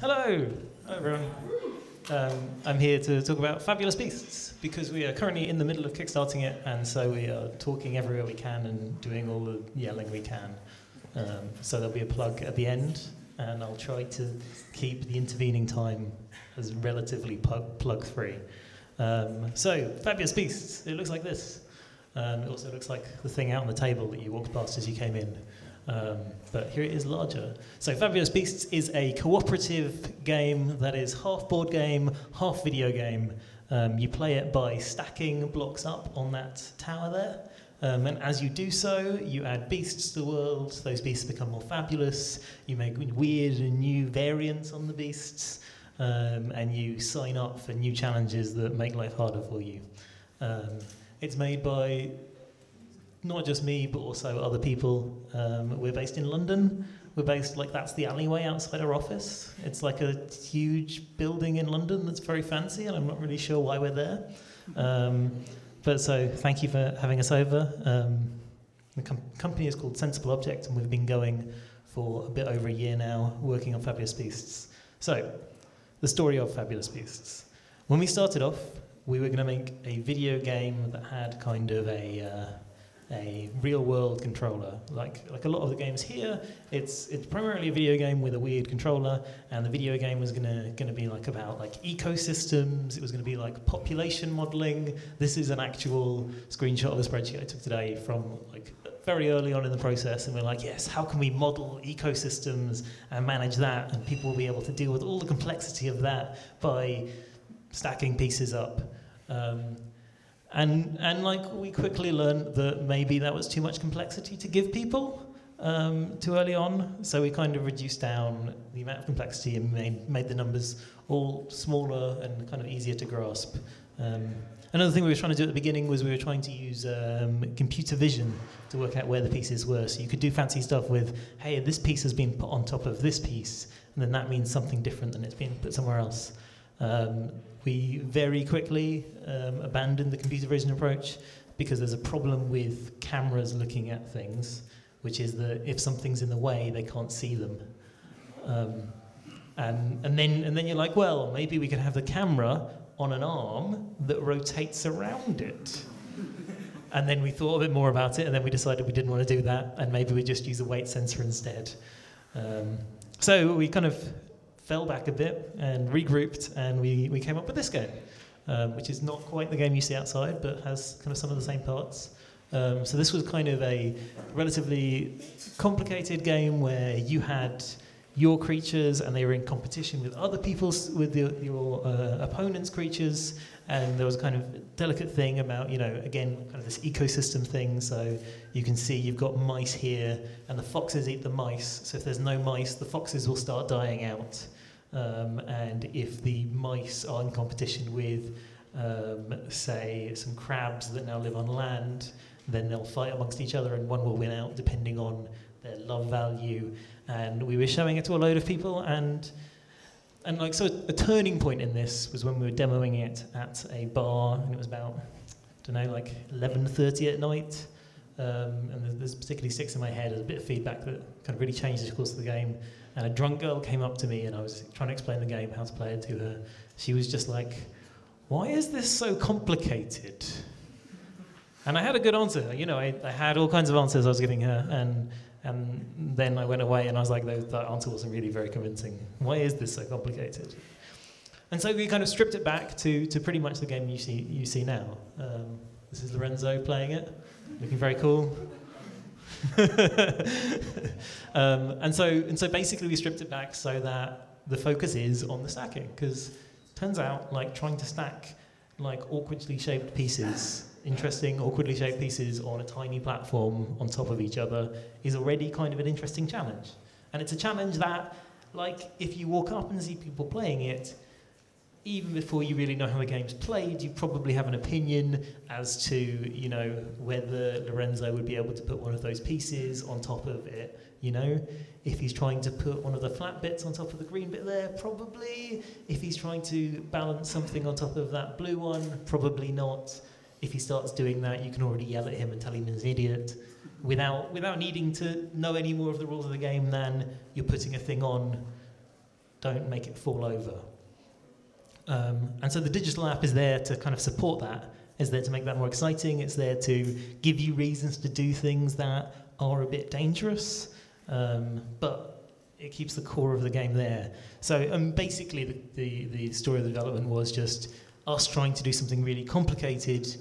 Hello, hi everyone. I'm here to talk about Fabulous Beasts because we are currently in the middle of kickstarting it, and so we are talking everywhere we can and doing all the yelling we can. So there'll be a plug at the end, and I'll try to keep the intervening time as relatively plug-free. So Fabulous Beasts, it looks like this. It also looks like the thing out on the table that you walked past as you came in. But here it is larger. So Fabulous Beasts is a cooperative game that is half board game, half video game. You play it by stacking blocks up on that tower there. And as you do so, you add beasts to the world. Those beasts become more fabulous. You make weird and new variants on the beasts. And you sign up for new challenges that make life harder for you. It's made by not just me, but also other people. We're based in London. We're based, like, that's the alleyway outside our office. It's like a huge building in London that's very fancy, and I'm not really sure why we're there. But so, thank you for having us over. The company is called Sensible Object, and we've been going for a bit over a year now, working on Fabulous Beasts. So, the story of Fabulous Beasts. When we started off, we were going to make a video game that had kind of a real-world controller. Like a lot of the games here, it's primarily a video game with a weird controller, and the video game was gonna be like about like ecosystems. It was gonna be like population modeling. This is an actual screenshot of a spreadsheet I took today from like very early on in the process, and we're like, yes, how can we model ecosystems and manage that, and people will be able to deal with all the complexity of that by stacking pieces up. And like we quickly learned that maybe that was too much complexity to give people too early on, so we kind of reduced down the amount of complexity and made the numbers all smaller and kind of easier to grasp. Another thing we were trying to do at the beginning was we were trying to use computer vision to work out where the pieces were, so you could do fancy stuff with, hey, this piece has been put on top of this piece, and then that means something different than it's being put somewhere else. We very quickly abandoned the computer vision approach because there's a problem with cameras looking at things, which is that if something's in the way, they can't see them. And then you're like, well, maybe we could have the camera on an arm that rotates around it. And then we thought a bit more about it, and then we decided we didn't want to do that, and maybe we just use a weight sensor instead. So we kind of fell back a bit and regrouped, and we came up with this game, which is not quite the game you see outside, but has kind of some of the same parts. So this was kind of a relatively complicated game where you had your creatures, and they were in competition with other people's, with your opponent's creatures, and there was a kind of delicate thing about, you know, again, kind of this ecosystem thing. So you can see you've got mice here, and the foxes eat the mice. So if there's no mice, the foxes will start dying out. And if the mice are in competition with, say, some crabs that now live on land, then they'll fight amongst each other, and one will win out depending on their love value. And we were showing it to a load of people, and like, so a turning point in this was when we were demoing it at a bar, and it was about, I don't know, like 11:30 at night. And this particularly sticks in my head as a bit of feedback that kind of really changed the course of the game. And a drunk girl came up to me, and I was trying to explain the game, how to play it to her. She was just like, "Why is this so complicated?" And I had a good answer. You know, I had all kinds of answers I was giving her, and then I went away, and I was like, that answer wasn't really very convincing. Why is this so complicated? And so we kind of stripped it back to pretty much the game you see now. This is Lorenzo playing it, looking very cool. And so basically we stripped it back so that the focus is on the stacking, because turns out, like, trying to stack like awkwardly shaped pieces, interesting awkwardly shaped pieces on a tiny platform on top of each other, is already kind of an interesting challenge. And it's a challenge that, like, if you walk up and see people playing it, even before you really know how the game's played, you probably have an opinion as to, you know, whether Lorenzo would be able to put one of those pieces on top of it. You know, if he's trying to put one of the flat bits on top of the green bit there, probably. If he's trying to balance something on top of that blue one, probably not. If he starts doing that, you can already yell at him and tell him he's an idiot without needing to know any more of the rules of the game than you're putting a thing on don't make it fall over. And so the digital app is there to kind of support that. It's there to make that more exciting. It's there to give you reasons to do things that are a bit dangerous, but it keeps the core of the game there. So basically the story of the development was just us trying to do something really complicated,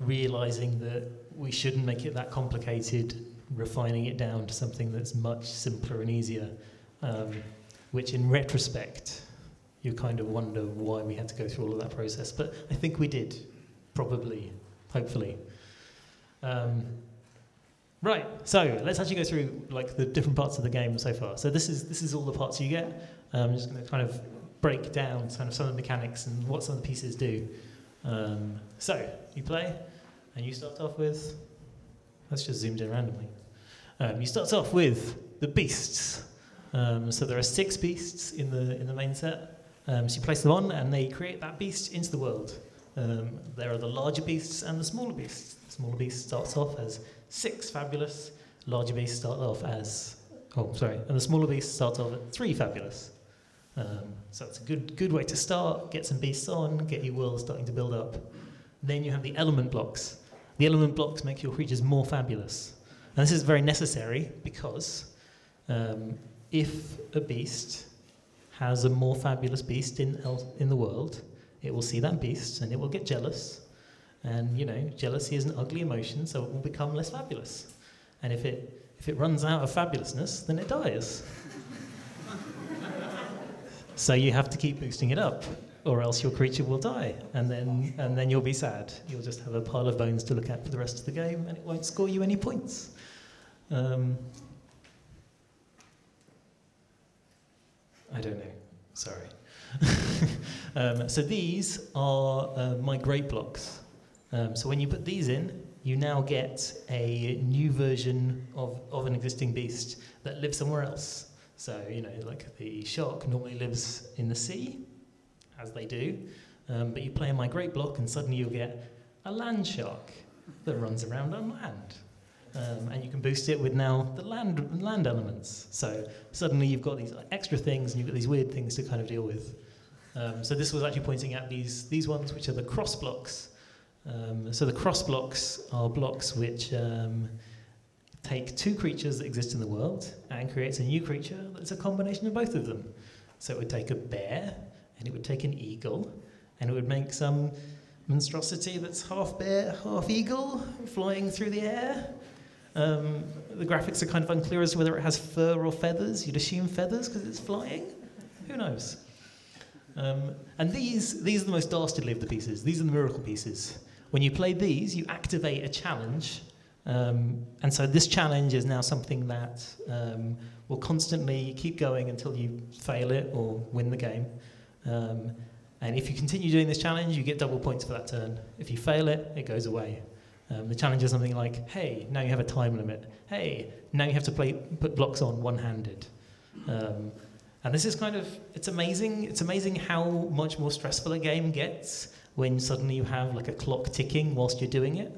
realizing that we shouldn't make it that complicated, refining it down to something that's much simpler and easier, which in retrospect, you kind of wonder why we had to go through all of that process. But I think we did. Probably, hopefully. Right, so let's actually go through like the different parts of the game so far. So this is all the parts you get. I'm just going to kind of break down kind of some of the mechanics and what some of the pieces do. So you play, and you start off with. That's just zoomed in randomly. You start off with the beasts. So there are 6 beasts in the main set. So you place them on, and they create that beast into the world. There are the larger beasts and the smaller beasts. The smaller beast starts off as 6 fabulous, larger beasts start off as, oh, sorry, and the smaller beasts start off at 3 fabulous. So it's a good way to start, get some beasts on, get your world starting to build up. Then you have the element blocks. The element blocks make your creatures more fabulous. And this is very necessary because if a beast has a more fabulous beast in the world, it will see that beast, and it will get jealous. And, you know, jealousy is an ugly emotion, so it will become less fabulous. And if it runs out of fabulousness, then it dies. So you have to keep boosting it up, or else your creature will die. And then you'll be sad. You'll just have a pile of bones to look at for the rest of the game, and it won't score you any points. I don't know. Sorry. So these are migrate blocks. So when you put these in, you now get a new version of an existing beast that lives somewhere else. So, you know, like the shark normally lives in the sea, as they do, but you play a migrate block and suddenly you'll get a land shark that runs around on land. And you can boost it with now the land elements. So suddenly you've got these extra things and you've got these weird things to kind of deal with. So this was actually pointing out these ones, which are the cross blocks. So the cross blocks are blocks which take 2 creatures that exist in the world and creates a new creature that's a combination of both of them. So it would take a bear, and it would take an eagle, and it would make some monstrosity that's half bear, half eagle, flying through the air. The graphics are kind of unclear as to whether it has fur or feathers. You'd assume feathers because it's flying. Who knows? And these are the most dastardly of the pieces. These are the miracle pieces. When you play these, you activate a challenge. And so this challenge is now something that will constantly keep going until you fail it or win the game. And if you continue doing this challenge, you get double points for that turn. If you fail it, it goes away. The challenge is something like, hey, now you have a time limit. Hey, now you have to put blocks on one-handed. And this is kind of, it's amazing how much more stressful a game gets when suddenly you have like a clock ticking whilst you're doing it.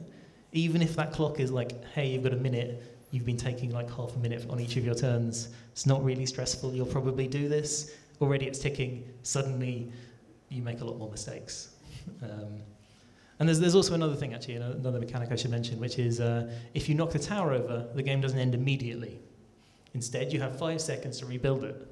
Even if that clock is like, hey, you've got a minute, you've been taking like half a minute on each of your turns, it's not really stressful, you'll probably do this. Already it's ticking, suddenly you make a lot more mistakes. And there's also another thing, actually, another mechanic I should mention, which is if you knock the tower over, the game doesn't end immediately. Instead, you have 5 seconds to rebuild it.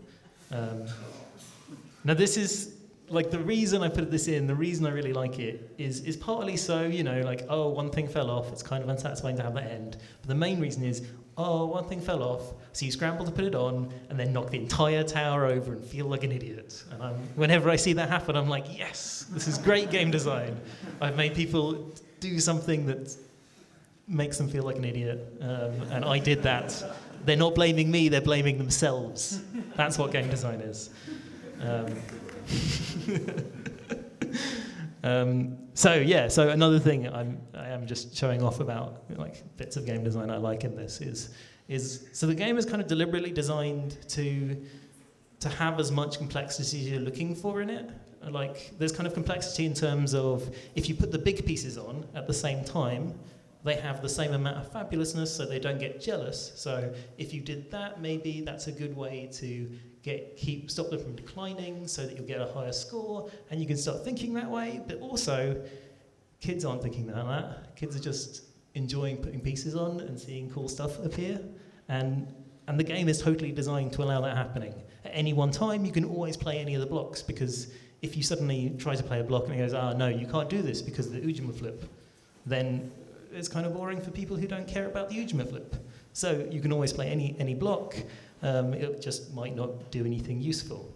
Now, this is, like, the reason I put this in, the reason I really like it, is partly so, you know, like, oh, one thing fell off, it's kind of unsatisfying to have that end. But the main reason is, oh, one thing fell off, so you scramble to put it on, and then knock the entire tower over and feel like an idiot. And whenever I see that happen, I'm like, yes, this is great game design. I've made people do something that makes them feel like an idiot, and I did that. They're not blaming me, they're blaming themselves. That's what game design is. So yeah, so another thing I am just showing off about like bits of game design I like in this is so the game is kind of deliberately designed to have as much complexity as you're looking for in it. Like there's kind of complexity in terms of if you put the big pieces on at the same time, they have the same amount of fabulousness, so they don't get jealous. So if you did that, maybe that's a good way to stop them from declining so that you'll get a higher score, and you can start thinking that way. But also, kids aren't thinking that. Kids are just enjoying putting pieces on and seeing cool stuff appear. And the game is totally designed to allow that happening. At any one time, you can always play any of the blocks, because if you suddenly try to play a block and it goes, ah, no, you can't do this because the Ujima flip, then it's kind of boring for people who don't care about the Ujima flip. So you can always play any block. It just might not do anything useful.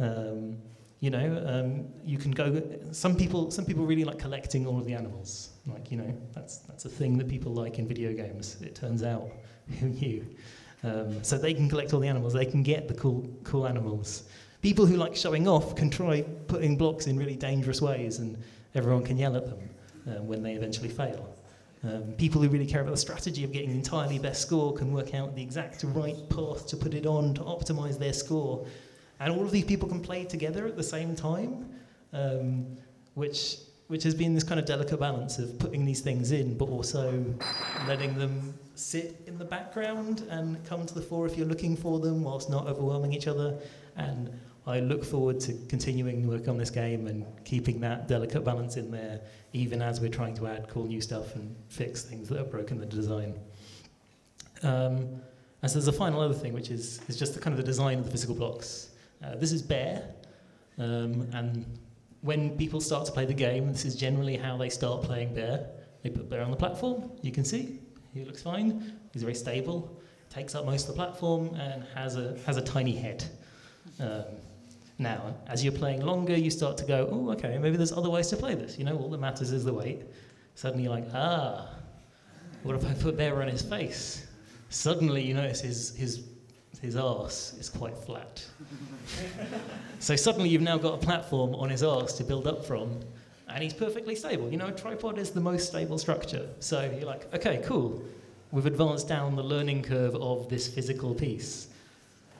You can go. Some people really like collecting all of the animals. That's a thing that people like in video games. It turns out, who knew? So they can collect all the animals. They can get the cool animals. People who like showing off can try putting blocks in really dangerous ways, and everyone can yell at them when they eventually fail. People who really care about the strategy of getting the entirely best score can work out the exact right path to put it on to optimize their score. And all of these people can play together at the same time, which has been this kind of delicate balance of putting these things in, but also letting them sit in the background and come to the fore if you're looking for them, whilst not overwhelming each other. And I look forward to continuing work on this game and keeping that delicate balance in there, even as we're trying to add cool new stuff and fix things that have broken the design. And so there's a final other thing, which is just the kind of the design of the physical blocks. This is bare, and when people start to play the game, this is generally how they start playing bare. They put bare on the platform, you can see, he looks fine, he's very stable, takes up most of the platform, and has a tiny head. Now, as you're playing longer, you start to go, oh, okay, maybe there's other ways to play this. All that matters is the weight. Suddenly you're like, ah, what if I put bear on his face? Suddenly you notice his arse is quite flat. So suddenly you've now got a platform on his arse to build up from, and he's perfectly stable. A tripod is the most stable structure. So you're like, okay, cool. We've advanced down the learning curve of this physical piece.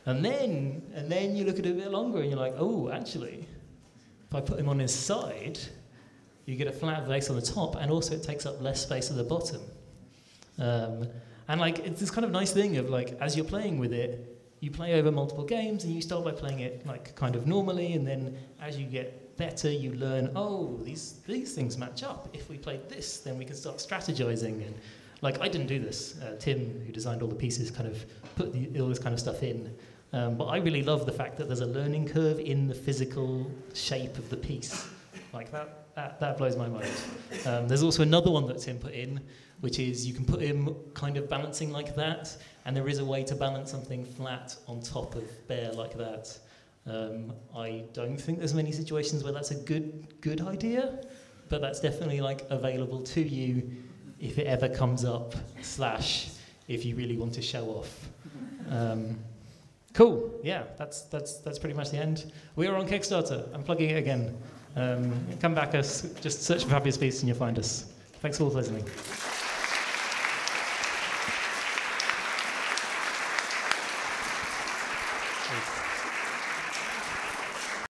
And then you look at it a bit longer and you're like, oh, actually, if I put him on his side, you get a flat base on the top, and also it takes up less space at the bottom. It's this kind of nice thing of, as you're playing with it, you play over multiple games, and you start by playing it, kind of normally, and then as you get better, you learn, oh, these things match up. If we played this, then we can start strategizing. And, I didn't do this. Tim, who designed all the pieces, kind of put all this kind of stuff in. But I really love the fact that there's a learning curve in the physical shape of the piece. That blows my mind. There's also another one that Tim put in, which is you can put him kind of balancing like that, and there is a way to balance something flat on top of bare like that. I don't think there's many situations where that's a good idea, but that's definitely available to you if it ever comes up, / if you really want to show off. Cool, yeah, that's pretty much the end. We are on Kickstarter. I'm plugging it again. Come back, just search for Fabulous Beasts and you'll find us. Thanks all for listening.